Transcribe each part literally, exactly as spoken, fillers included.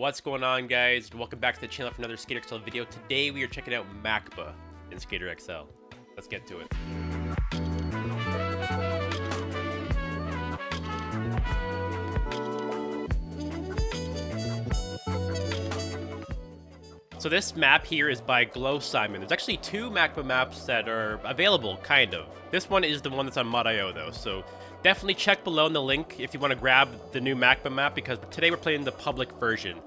What's going on, guys? Welcome back to the channel for another Skater X L video. Today we are checking out MACBA in Skater X L. Let's get to it. So this map here is by GloSimon. There's actually two MACBA maps that are available, kind of. This one is the one that's on mod dot I O though, so definitely check below in the link if you want to grab the new MACBA map, because today we're playing the public version.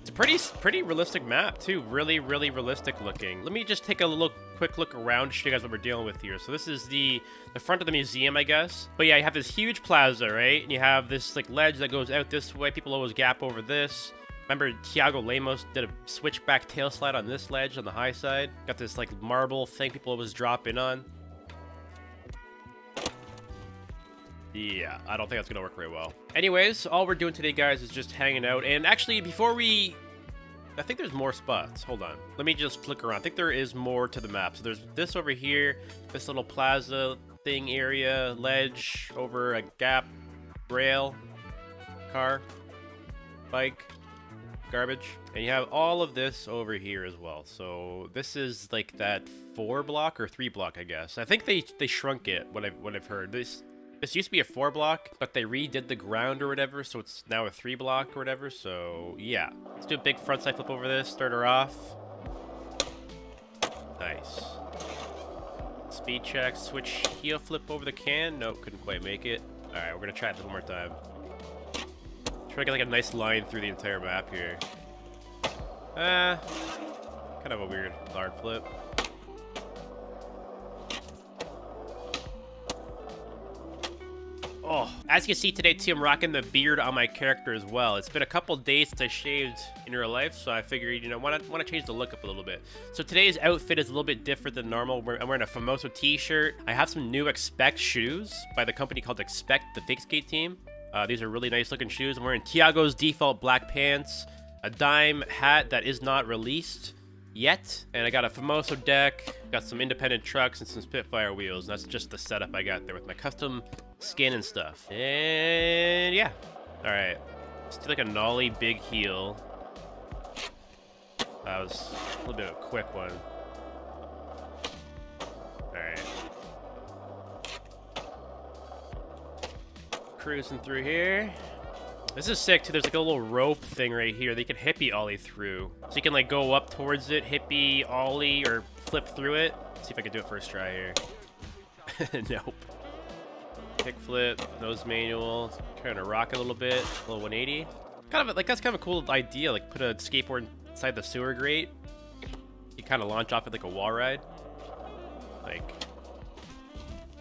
It's a pretty pretty realistic map too, really, really realistic looking. Let me just take a little quick look around to show you guys what we're dealing with here. So this is the, the front of the museum, I guess. But yeah, you have this huge plaza, right? And you have this like ledge that goes out this way. People always gap over this. Remember, Tiago Lemos did a switchback tail slide on this ledge on the high side. Got this like marble thing people always drop in on. Yeah, I don't think that's gonna work very well. Anyways, all we're doing today, guys, is just hanging out. And actually, before we... I think there's more spots. Hold on. Let me just click around. I think there is more to the map. So there's this over here, this little plaza thing area, ledge, over a gap, rail, car, bike. Garbage. And you have all of this over here as well. So this is like that four block or three block, I guess. I think they they shrunk it, what I've what I've heard. This this used to be a four block, but they redid the ground or whatever, so it's now a three block or whatever. So yeah. Let's do a big frontside flip over this, start her off. Nice. Speed check, switch heel flip over the can. Nope, couldn't quite make it. Alright, we're gonna try this one more time. Try to get like a nice line through the entire map here. Uh, kind of a weird lard flip. Oh, as you can see today too, I'm rocking the beard on my character as well. It's been a couple days since I shaved in real life, so I figured, you know, why not, why not change the look up a little bit. So today's outfit is a little bit different than normal. We're, I'm wearing a Famoso t-shirt. I have some new Expect shoes by the company called Expect, the Fixgate team. Uh, these are really nice looking shoes. I'm wearing Tiago's default black pants, a Dime hat that is not released yet, and I got a Famoso deck, got some Independent trucks and some Spitfire wheels, and that's just the setup I got there with my custom skin and stuff. And yeah. Alright. Let's do like a gnarly big heel. That was a little bit of a quick one. Alright. Cruising through here. This is sick too. There's like a little rope thing right here that you can hippie ollie through. So you can like go up towards it, hippie ollie, or flip through it. Let's see if I can do it first try here. Nope. Kickflip, nose manual. Trying to rock a little bit. A little one eighty. Kind of like that's kind of a cool idea. Like put a skateboard inside the sewer grate. You kind of launch off it like a wall ride. Like.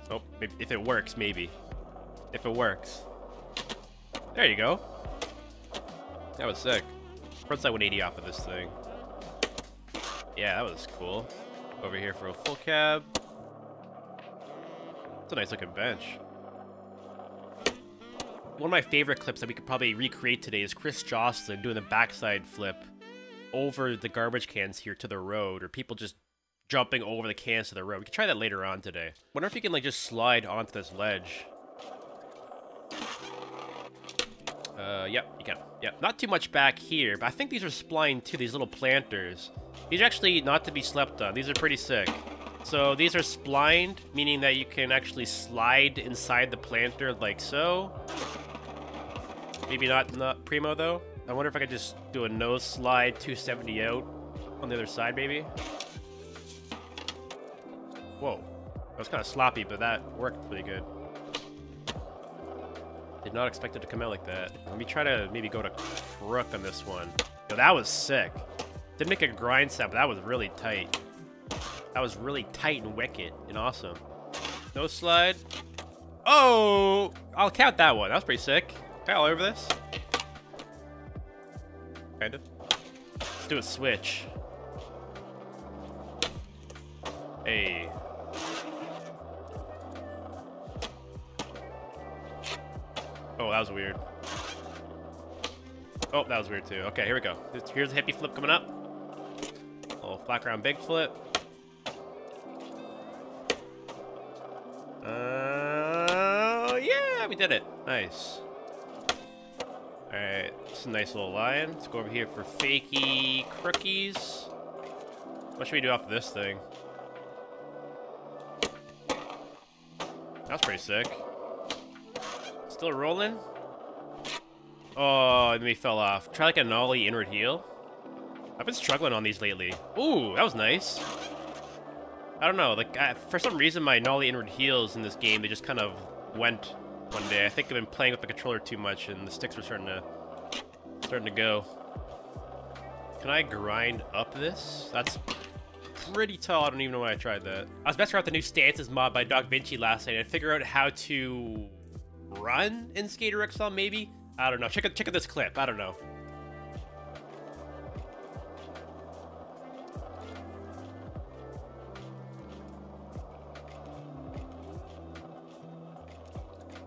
Oh, maybe, if it works, maybe. If it works. There you go. That was sick. Frontside one eighty off of this thing. Yeah, that was cool. Over here for a full cab. It's a nice looking bench. One of my favorite clips that we could probably recreate today is Chris Joslin doing the backside flip over the garbage cans here to the road, or people just jumping over the cans to the road. We can try that later on today. Wonder if you can like just slide onto this ledge. Uh, yep, you can. Yep, not too much back here, but I think these are spline too, these little planters. These are actually not to be slept on. These are pretty sick. So these are splined, meaning that you can actually slide inside the planter like so. Maybe not, not primo though. I wonder if I could just do a nose slide two seventy out on the other side maybe. Whoa, that was kind of sloppy, but that worked pretty good. Did not expect it to come out like that. Let me try to maybe go to crook on this one. Yo, that was sick. Didn't make a grind sound, but that was really tight. That was really tight and wicked and awesome. No slide. Oh, I'll count that one. That was pretty sick. Got all over this. Kind of. Let's do a switch. Hey. Oh, that was weird. Oh, that was weird too. Okay, here we go. Here's a hippie flip coming up. Little flat ground big flip. Uh, yeah, we did it. Nice. All Alright, it's a nice little line. Let's go over here for fakey crookies. What should we do off this thing? That's pretty sick. Still rolling. Oh, and we fell off. Try like a nollie inward heel. I've been struggling on these lately. Ooh, that was nice. I don't know, like, I, for some reason my nollie inward heels in this game, they just kind of went one day. I think I've been playing with the controller too much and the sticks are starting to, starting to go. Can I grind up this? That's pretty tall. I don't even know why I tried that. I was messing around with the new stances mod by Doc Vinci last night and figure out how to run in Skater X L, maybe? I don't know. Check out, check out this clip. I don't know.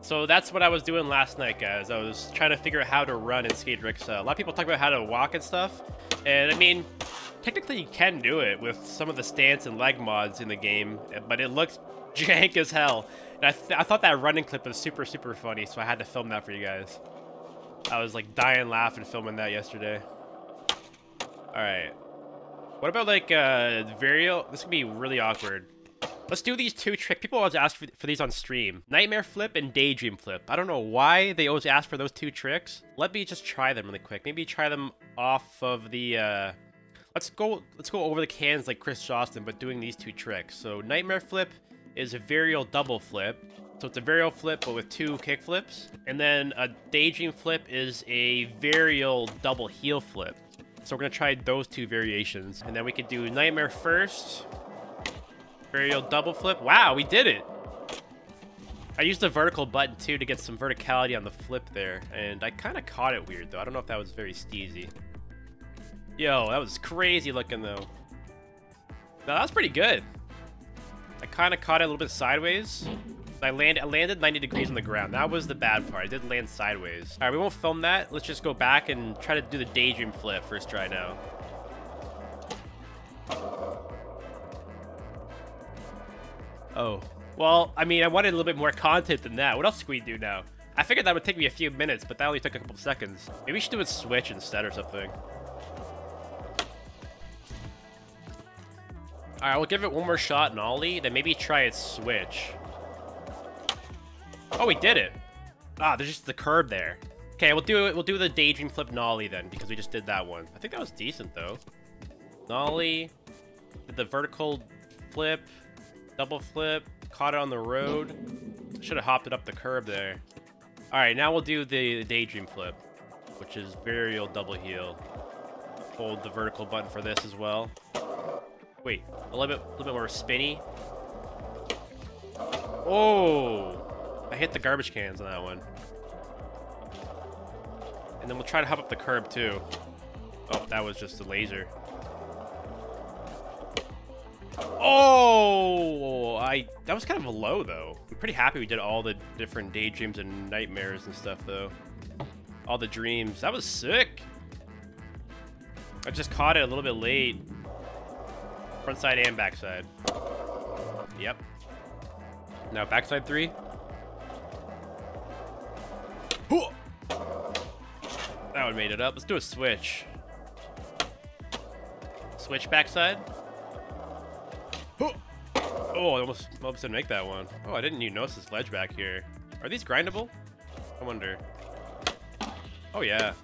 So that's what I was doing last night, guys. I was trying to figure out how to run in Skater X L. A lot of people talk about how to walk and stuff. And I mean, technically you can do it with some of the stance and leg mods in the game, but it looks jank as hell. And I, th I thought that running clip was super, super funny, so I had to film that for you guys. I was like dying laughing filming that yesterday. All right. What about like uh, Vario? This could be really awkward. Let's do these two tricks. People always ask for, for these on stream. Nightmare Flip and Daydream Flip. I don't know why they always ask for those two tricks. Let me just try them really quick. Maybe try them off of the... Uh, let's go Let's go over the cans like Chris Joslin, but doing these two tricks. So Nightmare Flip is a varial double flip. So it's a varial flip, but with two kick flips. And then a Daydream Flip is a varial double heel flip. So we're going to try those two variations. And then we could do Nightmare first. Varial double flip. Wow, we did it. I used the vertical button too to get some verticality on the flip there, and I kind of caught it weird though. I don't know if that was very steezy. Yo, that was crazy looking though. No, that was pretty good. I kind of caught it a little bit sideways. I, land, I landed ninety degrees on the ground. That was the bad part. I did land sideways. All right, we won't film that. Let's just go back and try to do the Daydream Flip first try now. Oh, well, I mean, I wanted a little bit more content than that. What else could we do now? I figured that would take me a few minutes, but that only took a couple seconds. Maybe we should do a switch instead or something. All right, we'll give it one more shot in Ollie, then maybe try a switch. Oh, we did it. Ah, there's just the curb there. Okay, we'll do it. We'll do the Daydream Flip nollie then, because we just did that one. I think that was decent though. Nollie, did the vertical flip. Double flip, caught it on the road. Should have hopped it up the curb there. All right, now we'll do the Daydream Flip, which is varial double heel. Hold the vertical button for this as well. Wait, a little bit, a little bit more spinny. Oh, I hit the garbage cans on that one. And then we'll try to hop up the curb too. Oh, that was just a laser. Oh, I that was kind of a low though. I'm pretty happy we did all the different daydreams and nightmares and stuff though. All the dreams. That was sick. I just caught it a little bit late. Front side and back side. Yep. Now backside three. That one made it up. Let's do a switch. Switch backside. Oh, I almost, almost didn't make that one. Oh, I didn't even notice this ledge back here. Are these grindable? I wonder. Oh, yeah.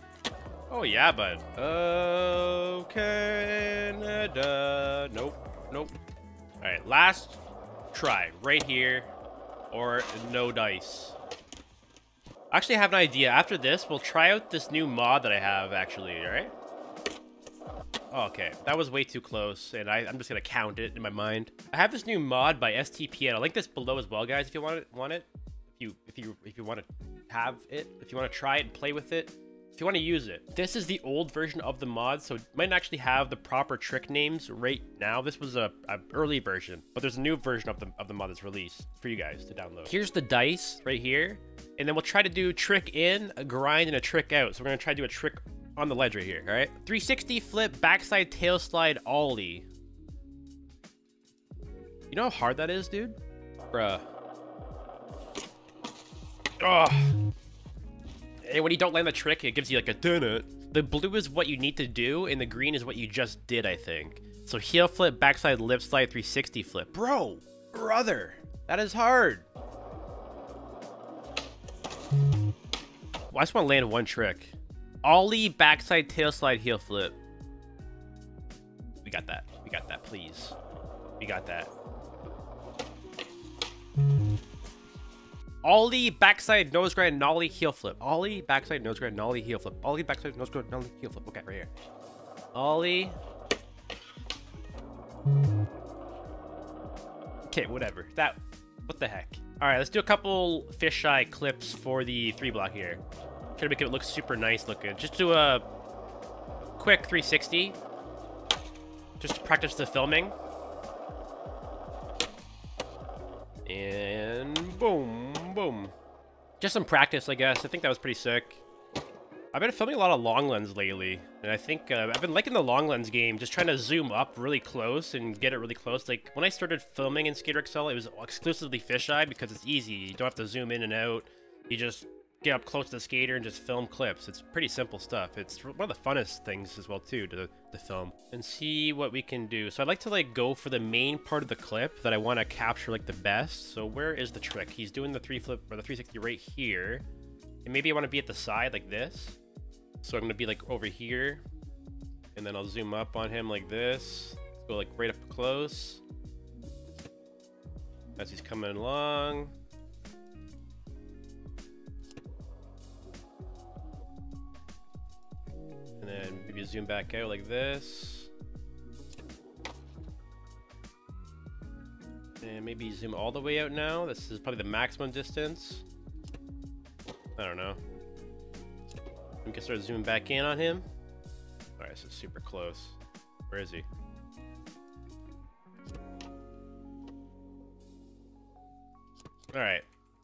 Oh, yeah, bud. Oh, Canada. Nope. Nope. All right, last try right here or no dice. Actually, I have an idea. After this, we'll try out this new mod that I have, actually, all right? Okay, that was way too close, and I, I'm just going to count it in my mind. I have this new mod by S T P N. I'll link this below as well, guys, if you want it. Want it. If you if you, if you want to have it, if you want to try it and play with it, if you want to use it. This is the old version of the mod, so it might not actually have the proper trick names right now. This was a, a early version, but there's a new version of the, of the mod that's released for you guys to download. Here's the dice right here, and then we'll try to do trick in, a grind, and a trick out. So we're going to try to do a trick on the ledge right here, all right? three sixty flip, backside tail slide, ollie. You know how hard that is, dude? Bruh. Oh. And when you don't land the trick, it gives you like a dinner. The blue is what you need to do, and the green is what you just did, I think. So heel flip, backside, lip slide, three sixty flip. Bro, brother, that is hard. Well, I just want to land one trick. Ollie, backside, tail slide, heel flip. We got that. We got that, please. We got that. Ollie, backside, nose grind, nollie, heel flip. Ollie, backside, nose grind, nollie, heel flip. Ollie, backside, nose grind, nollie, heel flip. Okay, right here. Ollie. Okay, whatever. That, what the heck? All right, let's do a couple fisheye clips for the three block here. Try to make it look super nice looking. Just do a quick three sixty. Just to practice the filming. And boom. Boom. Just some practice, I guess. I think that was pretty sick. I've been filming a lot of long lens lately, and I think uh, I've been liking the long lens game, just trying to zoom up really close and get it really close. Like, when I started filming in Skater X L, it was exclusively fisheye because it's easy. You don't have to zoom in and out. You just get up close to the skater and just film clips. It's pretty simple stuff. It's one of the funnest things as well, too, to, to film. And see what we can do. So I'd like to, like, go for the main part of the clip that I want to capture, like, the best. So where is the trick? He's doing the three flip or the three sixty right here. And maybe I want to be at the side like this. So I'm going to be, like, over here. And then I'll zoom up on him like this. Let's go, like, right up close. As he's coming along. And then maybe zoom back out like this. And maybe zoom all the way out now. This is probably the maximum distance. I don't know. We can start zooming back in on him. All right, this is super close. Where is he? All right.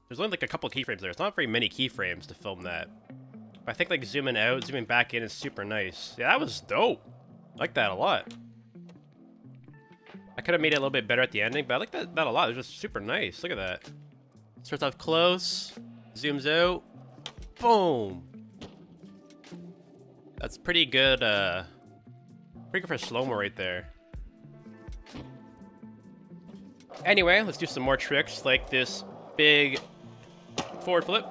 There's only like a couple keyframes there. It's not very many keyframes to film that. I think like zooming out, zooming back in is super nice. Yeah, that was dope. I like that a lot. I could have made it a little bit better at the ending, but I like that, that a lot. It was just super nice. Look at that. Starts off close, zooms out, boom. That's pretty good. Uh, pretty good for slow-mo right there. Anyway, let's do some more tricks like this big forward flip.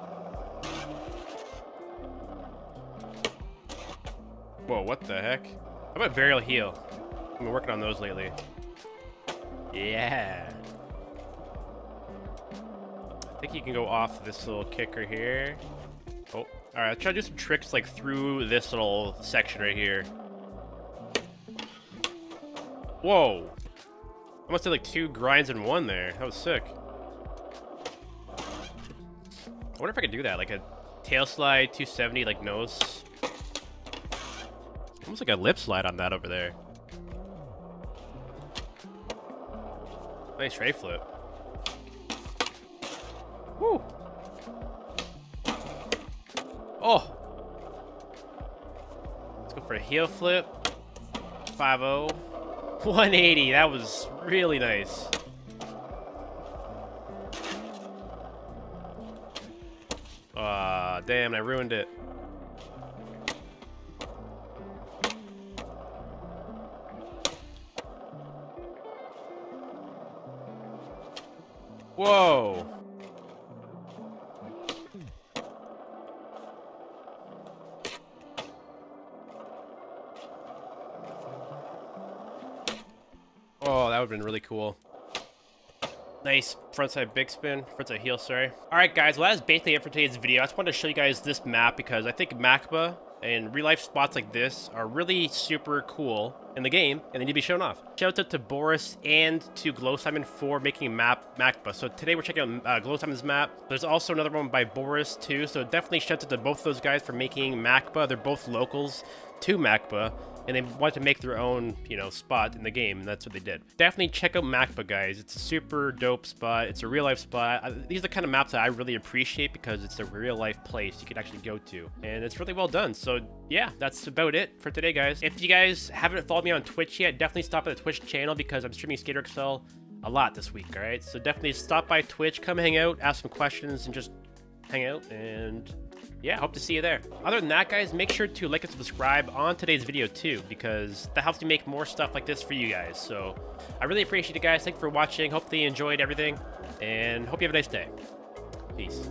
Whoa, what the heck? How about varial heel? I've been working on those lately. Yeah. I think you can go off this little kicker here. Oh, all right. I'll try to do some tricks like through this little section right here. Whoa. I must have like two grinds in one there. That was sick. I wonder if I could do that. Like a tail slide, two seventy, like nose. Almost like a lip slide on that over there. Nice tray flip. Woo! Oh! Let's go for a heel flip. five oh. one eighty. That was really nice. Ah, damn, I ruined it. Whoa. Oh, that would have been really cool. Nice frontside big spin, frontside heel, sorry. All right, guys, well, that is basically it for today's video. I just wanted to show you guys this map because I think MACBA and real life spots like this are really super cool in the game, and they need to be shown off. Shout out to Boris and to GloSimon for making map MACBA. So today we're checking out uh, GloSimon's map. There's also another one by Boris too. So definitely shout out to both of those guys for making MACBA. They're both locals to MACBA, and they wanted to make their own, you know, spot in the game, and that's what they did. Definitely check out MACBA, guys. It's a super dope spot. It's a real-life spot. I, these are the kind of maps that I really appreciate because it's a real-life place you can actually go to, and it's really well done. So, yeah, that's about it for today, guys. If you guys haven't followed me on Twitch yet, definitely stop by the Twitch channel because I'm streaming Skater X L a lot this week, all right? So definitely stop by Twitch, come hang out, ask some questions, and just hang out, and yeah, hope to see you there. Other than that, guys, make sure to like and subscribe on today's video too, because that helps me make more stuff like this for you guys. So I really appreciate it, guys. Thanks for watching. Hopefully you enjoyed everything, and hope you have a nice day. Peace.